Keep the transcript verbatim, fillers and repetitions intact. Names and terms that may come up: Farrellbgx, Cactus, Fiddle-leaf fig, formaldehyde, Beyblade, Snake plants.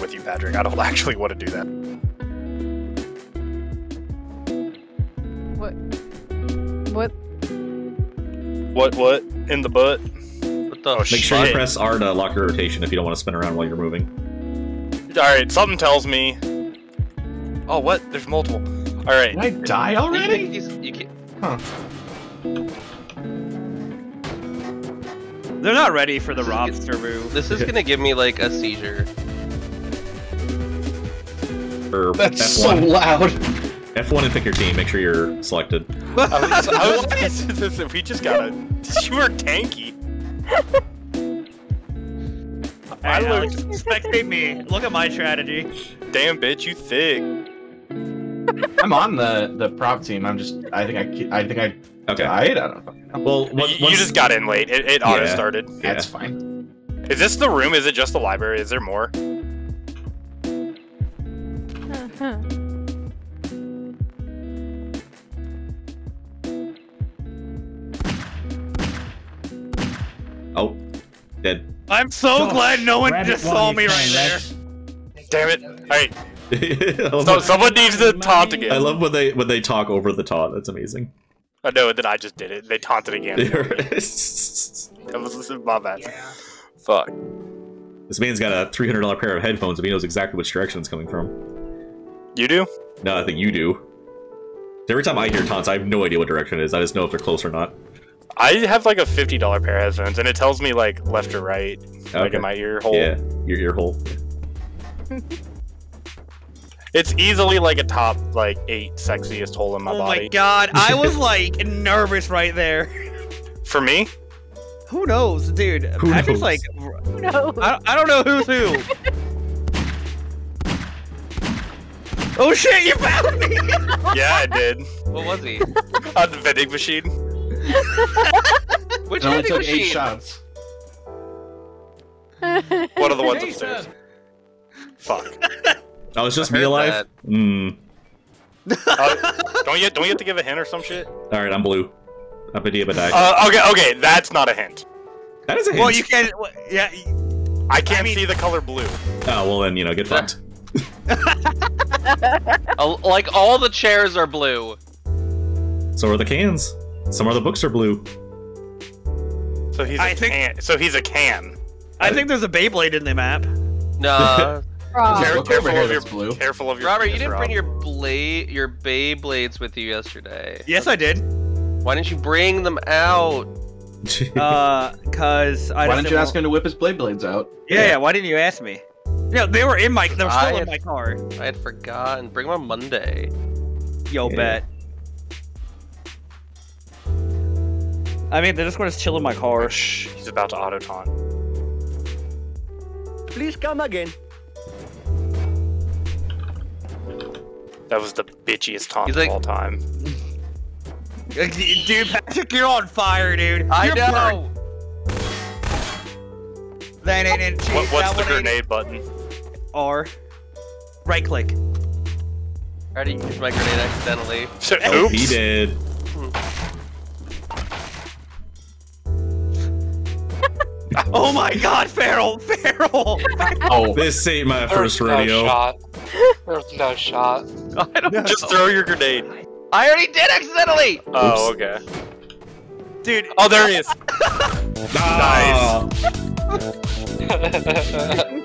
with you, Patrick. I don't actually want to do that. What? What? What? What? In the butt? What the? Make shit? Sure you press R to lock your rotation if you don't want to spin around while you're moving. All right. Something tells me. Oh, what? There's multiple. All right. Did I die already? You, you can't. Huh. They're not ready for the lobster move. This is gonna give me like a seizure. That's F one. So loud. F one and pick your team. Make sure you're selected. I was, I was, this, this, this, we just gotta. You were tanky. I looked. Spectate me. Look at my strategy. Damn bitch, you thick. I'm on the the prop team. I'm just. I think I. I think I. Okay. Died? I don't fucking know. Well, what, you, you just got in late. It, it auto yeah, started. Yeah. That's fine. Is this the room? Is it just the library? Is there more? Uh-huh. Oh, dead. I'm so oh, glad no one just saw me right there. Damn it! All right. So someone needs the taunt again. I love when they when they talk over the taunt. That's amazing. I know, and then I just did it. They taunted again. That was my bad. Yeah. Fuck. This man's got a three hundred dollar pair of headphones, and he knows exactly which direction it's coming from. You do? No, I think you do. Every time I hear taunts, I have no idea what direction it is. I just know if they're close or not. I have like a fifty dollar pair of headphones, and it tells me like left or right, okay. Like in my ear hole. Yeah, your ear hole. It's easily like a top like eight sexiest hole in my oh body. Oh my god, I was like nervous right there. For me? Who knows, dude? Who Patrick's knows? Like, who knows? I, I don't know who's who. Oh shit, you found me! Yeah, I did. What was he? On the vending machine. Which no, vending machine? It only took eight shots. One of the ones upstairs. Fuck. Oh, it's just I me alive? Mmm. Uh, don't you don't you have to give a hint or some shit? Alright, I'm blue. I'm a diabodai. Uh, okay, okay, that's not a hint. That is a hint. Well, you can't... Well, yeah. I can't I mean, see the color blue. Oh, well then, you know, get fucked. uh, like, all the chairs are blue. So are the cans. Some of the books are blue. So he's I a think, can. So he's a can. I, I think there's a Beyblade in the map. No. Care, careful, of your, blue. careful of your Robert, you didn't Rob. bring your blade, your Beyblades with you yesterday. Yes, I did. Why didn't you bring them out? uh, cause I. Why didn't you ask him to whip his Beyblades out? Yeah, yeah. yeah, why didn't you ask me? No, they were in my. They were still had, in my car. I had forgotten. Bring them on Monday. Yo, yeah. bet. I mean, they're just going to chill in my car. Shh, he's about to auto taunt. Please come again. That was the bitchiest taunt like, of all time. Dude, Patrick, you're on fire, dude. I you're know. Burnt. That ain't it. What, what's that the grenade ain't... button? R. Right click. I already used my grenade accidentally. Oh, oops. He did. Oh my God, Farrell, Farrell. Oh, this ain't my first There's rodeo. No shot. There's no shot. I don't no. Just throw your grenade. I already did accidentally. Oops. Oh, okay. Dude. Oh, there he is. Nice.